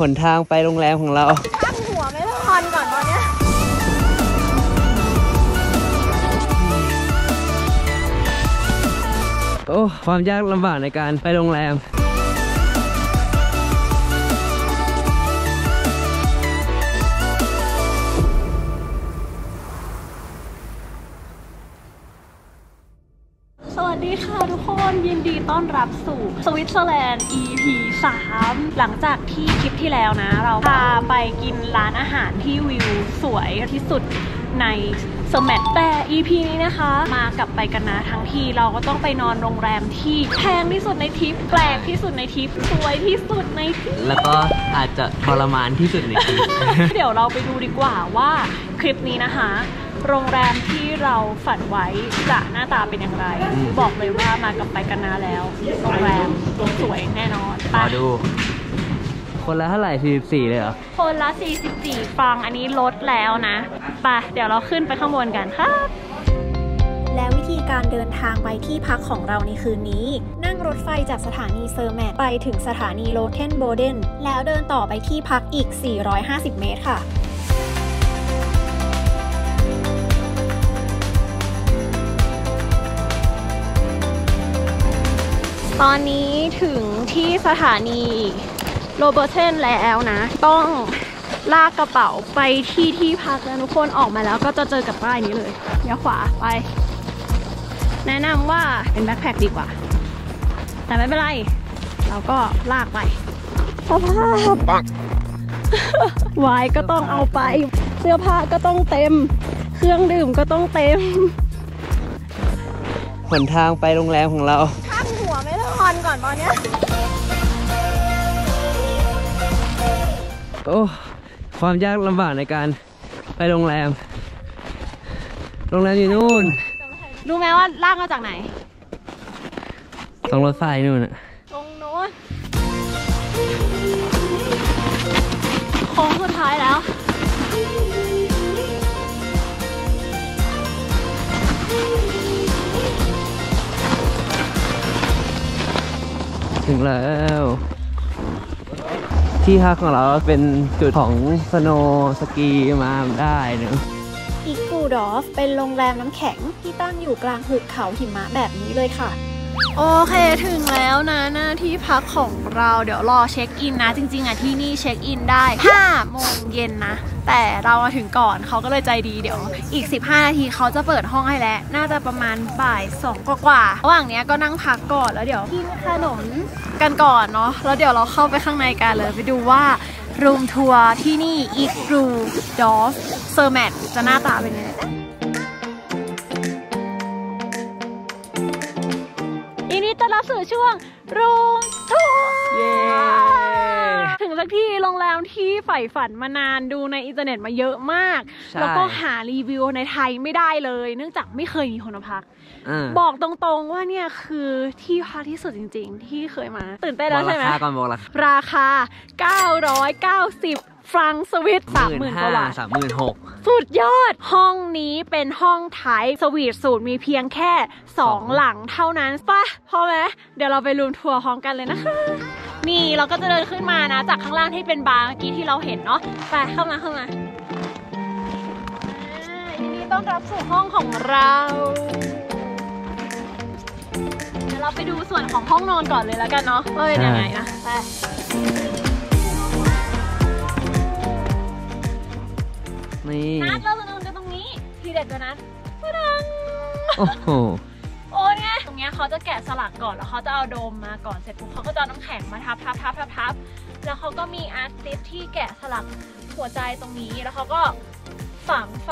หนทางไปโรงแรมของเราตั้งหัวไม่พอนก่อนตอนนี้โอ้ความยากลำบากในการไปโรงแรมยินดีต้อนรับสู่สวิตเซอร์แลนด์ EP 3หลังจากที่คลิปที่แล้วนะเราพาไปกินร้านอาหารที่วิวสวยที่สุดในสมัตแต่ EP นี้นะคะมากลับไปกันนะทั้งทีเราก็ต้องไปนอนโรงแรมที่แพงที่สุดในทริปแปลกที่สุดในทริปสวยที่สุดในทริปแล้วก็อาจจะทรมานที่สุดในทริป เดี๋ยวเราไปดูดีกว่าว่าคลิปนี้นะคะโรงแรมที่เราฝันไว้จะหน้าตาเป็นอย่างไรบอกเลยว่ามากับไปกันนาแล้วโรงแรมสวยแน่นอนมาดูคนละเท่าไหร่44เลยเหรอคนละ44ฟองอันนี้ลดแล้วนะไปเดี๋ยวเราขึ้นไปข้างบนกันครับและวิธีการเดินทางไปที่พักของเราในคืนนี้นั่งรถไฟจากสถานีเซอร์แมทไปถึงสถานีโลเทนโบเดนแล้วเดินต่อไปที่พักอีก450เมตรค่ะตอนนี้ถึงที่สถานีโรเบิร์ตเทนแล้วนะต้องลากกระเป๋าไปที่ที่พักนะทุกคนออกมาแล้วก็จะเจอกับป้ายนี้เลยเลี้ยวขวาไปแนะนำว่าเป็นแบ็คแพคดีกว่าแต่ไม่เป็นไรเราก็ลากไปสภาพไว้ก็ต้องเอาไปเสื้อผ้าก็ต้องเต็มเครื่องดื่มก็ต้องเต็มหนทางไปโรงแรมของเราก่อนตอนนี้โอ้ความยากลำบากในการไปโรงแรมอยู่นู่นรู้ไหมว่าลากมาจากไหนตรงรถไฟนู่นอะตรงนู้นโค้งสุดท้ายแล้วถึงแล้วที่พักของเราเป็นจุดของสโนว์สกีมาได้นะอีกูดอฟเป็นโรงแรมน้ำแข็งที่ตั้งอยู่กลางหุบเขาหิมะแบบนี้เลยค่ะโอเคถึงแล้วนะหน้าที่พักของเราเดี๋ยวรอเช็คอินนะจริงๆอ่ะที่นี่เช็คอินได้5โมงเย็นนะแต่เรามาถึงก่อนเขาก็เลยใจดีเดี๋ยวอีก15นาทีเขาจะเปิดห้องให้แล้วน่าจะประมาณบ่าย2กว่าๆระหว่างนี้ก็นั่งพักก่อนแล้วเดี๋ยวกินขนมกันก่อนเนาะแล้วเดี๋ยวเราเข้าไปข้างในกันเลยไปดูว่ารูมทัวร์ที่นี่อีกูดอฟเซอร์แมทจะหน้าตาเป็นยังไงยินดีต้อนรับสู่ช่วงรูมทัวร์ถึงสักที่โรงแรมที่ใฝ่ฝันมานานดูในอินเทอร์เน็ตมาเยอะมากแล้วก็หารีวิวในไทยไม่ได้เลยเนื่องจากไม่เคยมีคนพักบอกตรงๆว่าเนี่ยคือที่พักที่สุดจริงๆที่เคยมาตื่นเต้นแล้วใช่ไหมราคา990ฟรังสวิต 30,000 กว่าบาท 36,000 สุดยอดห้องนี้เป็นห้องไทยสวีทสูตรมีเพียงแค่2หลังเท่านั้นป่ะพอไหมเดี๋ยวเราไปรูมทัวร์พร้อมกันเลยนะคะนี่เราก็จะเดินขึ้นมานะจากข้างล่างที่เป็นบาร์เมื่อกี้ที่เราเห็นเนาะไปเข้ามาทีนี้ต้องรับสู่ห้องของเราเดี๋ยวเราไปดูส่วนของห้องนอนก่อนเลยแล้วกันเนาะว่าเป็นยังไงนะไปนัดเราจะนอนกันตรงนี้ทีเด็ดกว่านั้นโอ้โหโอ้เนี่ยตรงเนี้ยเขาจะแกะสลักก่อนแล้วเขาจะเอาโดมมาก่อนเสร็จปุ๊บเขาก็จะเอาน้ำแข็งมาทับแล้วเขาก็มีอาร์ตลิสที่แกะสลักหัวใจตรงนี้แล้วเขาก็ฝังไฟ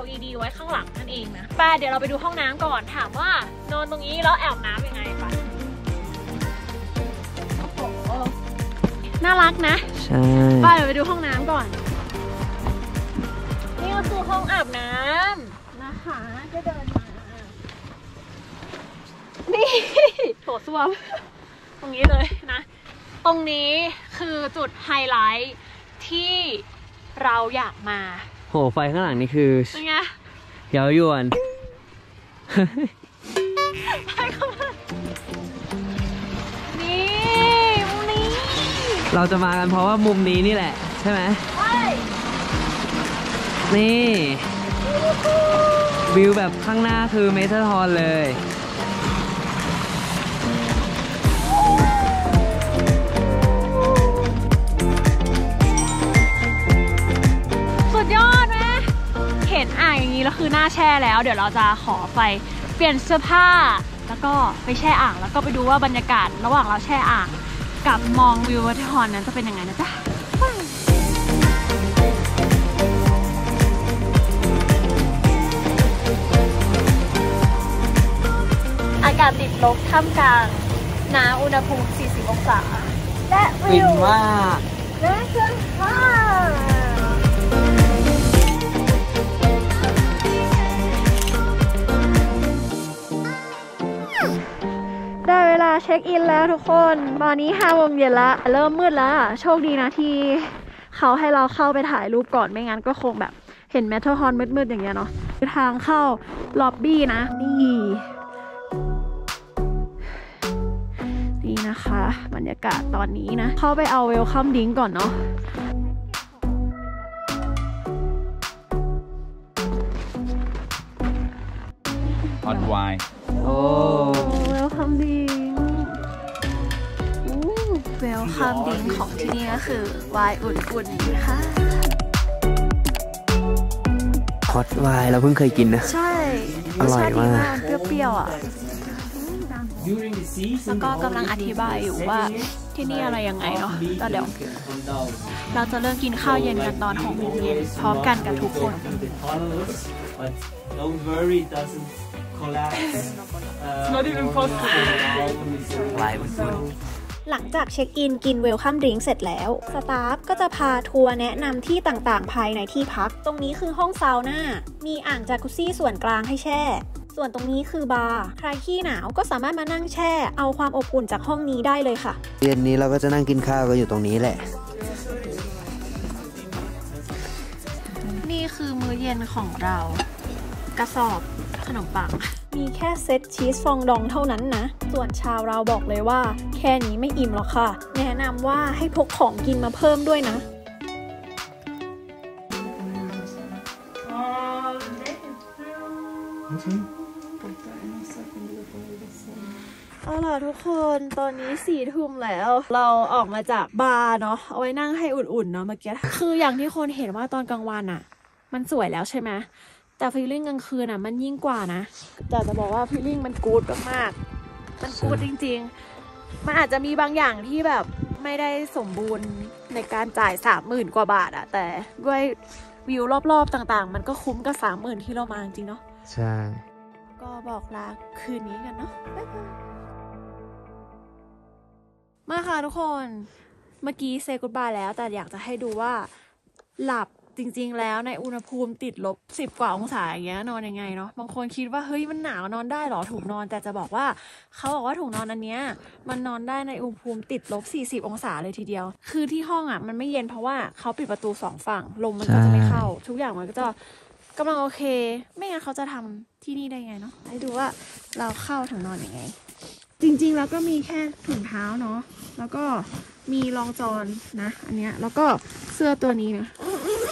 LED ไว้ข้างหลังนั่นเองนะไปเดี๋ยวเราไปดูห้องน้ำก่อนถามว่านอนตรงนี้แล้วแอบน้ำยังไงคะน่ารักนะใช่ไปเดี๋ยวไปดูห้องน้ำก่อนคือห้องอาบน้ำนะคะจะเดินมานี่โถส้วมตรงนี้เลยนะตรงนี้คือจุดไฮไลท์ที่เราอยากมาโหไฟข้างหลังนี่คือเป็นไงเย้ายวนนี่ เราจะมากันเพราะว่ามุมนี้นี่แหละใช่ไหมนี่วิวแบบข้างหน้าคือMatterhornเลยสุดยอดไหมเห็นอ่างอย่างนี้แล้วคือหน้าแช่แล้วเดี๋ยวเราจะขอไปเปลี่ยนเสื้อผ้าแล้วก็ไปแช่อ่างแล้วก็ไปดูว่าบรรยากาศระหว่างเราแช่อ่างกับมองวิวMatterhornนั้นจะเป็นยังไงนะจ๊ะอากาศติดลบท่ามกลางน้ำอุณหภูมิ40องศาและวิวว่าและเชิญค่ะได้เวลาเช็คอินแล้วทุกคนตอนนี้5โมงเย็นละเริ่มมืดแล้วโชคดีนะที่เขาให้เราเข้าไปถ่ายรูปก่อนไม่งั้นก็คงแบบเห็นMatterhornมืดๆอย่างเงี้ยเนาะทางเข้าล็อบบี้นะนี่นะคะบรรยากาศตอนนี้นะเข้าไปเอาเวลคัมดิ้งก่อนเนาะออนไวโอ้เวลคัมดิ้งเวลคัมดิ้งของที่นี่ก็คือไวน์อุ่นๆนะคะฮอตไวน์เราเพิ่งเคยกินนะใช่อร่อยมากเปรี้ยวๆอ่ะแล้วก็กำลังอธิบายอยู่ว่าที่นี่อะไรยังไงเนาะแล้วเดี๋ยวเราจะเริ่มกินข้าวเย็นกันตอน6โมงเย็นพร้อมกันกับทุกคนหลังจากเช็คอินกินเวลคัมดริงก์เสร็จแล้วสตาฟก็จะพาทัวร์แนะนำที่ต่างๆภายในที่พักตรงนี้คือห้องซาวน่ามีอ่างจากุซซี่ส่วนกลางให้แช่ส่วนตรงนี้คือบาร์ใครขี้หนาวก็สามารถมานั่งแช่เอาความอบอุ่นจากห้องนี้ได้เลยค่ะเย็นนี้เราก็จะนั่งกินข้าวกันอยู่ตรงนี้แหละนี่คือมื้อเย็นของเรากระสอบขนมปังมีแค่เซตชีสฟองดองเท่านั้นนะส่วนชาวเราบอกเลยว่าแค่นี้ไม่อิ่มหรอกค่ะแนะนำว่าให้พกของกินมาเพิ่มด้วยนะเอาล่ะทุกคนตอนนี้4 ทุ่มแล้วเราออกมาจากบาร์เนาะเอาไว้นั่งให้อุ่นๆเนาะเมื่อกี้คืออย่างที่คนเห็นว่าตอนกลางวันอ่ะมันสวยแล้วใช่ไหมแต่ฟีลลิ่งกลางคืนอ่ะมันยิ่งกว่านะแต่จะบอกว่าฟีลลิ่งมันกู๊ดมากๆมันกู๊ดจริงๆมันอาจจะมีบางอย่างที่แบบไม่ได้สมบูรณ์ในการจ่าย30,000 กว่าบาทอ่ะแต่ด้วยวิวรอบๆต่างๆมันก็คุ้มกับ30,000ที่เรามาจริงเนาะใช่ก็บอกลาคืนนี้กันเนาะมาค่ะทุกคนเมื่อกี้เซกูดบายแล้วแต่อยากจะให้ดูว่าหลับจริงๆแล้วในอุณหภูมิติดลบ10 กว่าองศาอย่างเงี้ยนอนยังไงเนาะบางคนคิดว่าเฮ้ยมันหนาวนอนได้หรอถุงนอนแต่จะบอกว่าเขาบอกว่าถุงนอนอันเนี้ยมันนอนได้ในอุณหภูมิติดลบ40 องศาเลยทีเดียวคือที่ห้องอ่ะมันไม่เย็นเพราะว่าเขาปิดประตู2 ฝั่งลมมันก็จะไม่เข้าทุกอย่างมันก็จะกำลังโอเคไม่งั้นเขาจะทำที่นี่ได้ไงเนาะให้ดูว่าเราเข้าถึงนอนอยังไงจริงๆแล้วก็มีแค่ถุงเท้าเนาะแล้วก็มีรองจอนนะอันเนี้ยแล้วก็เสื้อตัวนี้นะ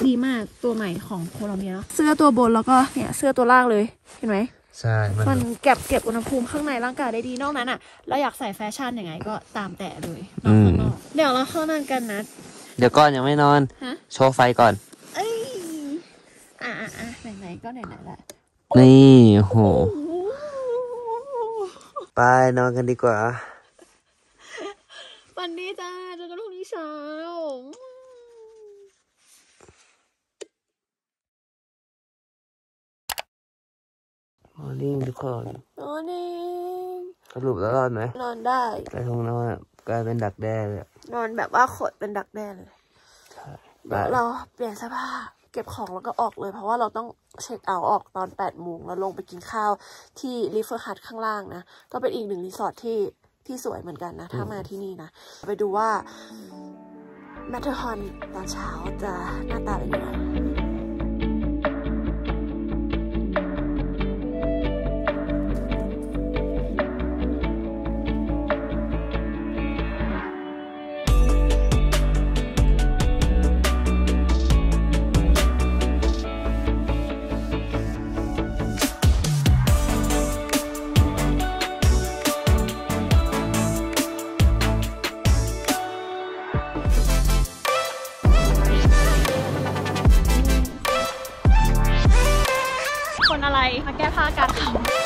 ดีมากตัวใหม่ของโคลอมเบียเนาะเสื้อตัวบนแล้วก็เนี่ยเสื้อตัวล่างเลยเห็นไหมใช่มันเก็บอุณหภูมิข้างในร่างกายได้ดีนอกนั้นอ่ะเราอยากใส่แฟชั่นยังไงก็ตามแต่เลยนอกข้างนอกเดี๋ยวเราเข้านอนกันนะเดี๋ยวก่อนยังไม่นอนโชว์ไฟก่อนไหนๆก็ไหนๆละนี่โหไปนอนกันดีกว่าวันนี้จ้าเจอกันพรุ่งนี้เช้ามอร์นิ่งทุกคนมอร์นิ่งสรุปแล้วนอนไหมนอนได้แต่คงนอนกลายเป็นดักแด้เลยนอนแบบว่าขดเป็นดักแด้เลยเราเปลี่ยนเสื้อผ้าเก็บของแล้วก็ออกเลยเพราะว่าเราต้องเช็คเอาท์ออกตอน 8 โมงแล้วลงไปกินข้าวที่ริเวอร์ฮัทข้างล่างนะก็เป็นอีกหนึ่งรีสอร์ทที่สวยเหมือนกันนะถ้ามาที่นี่นะไปดูว่าMatterhornตอนเช้าจะหน้าตาเป็นยังไง นอะไรมาแก้ผ้ากันค่ะ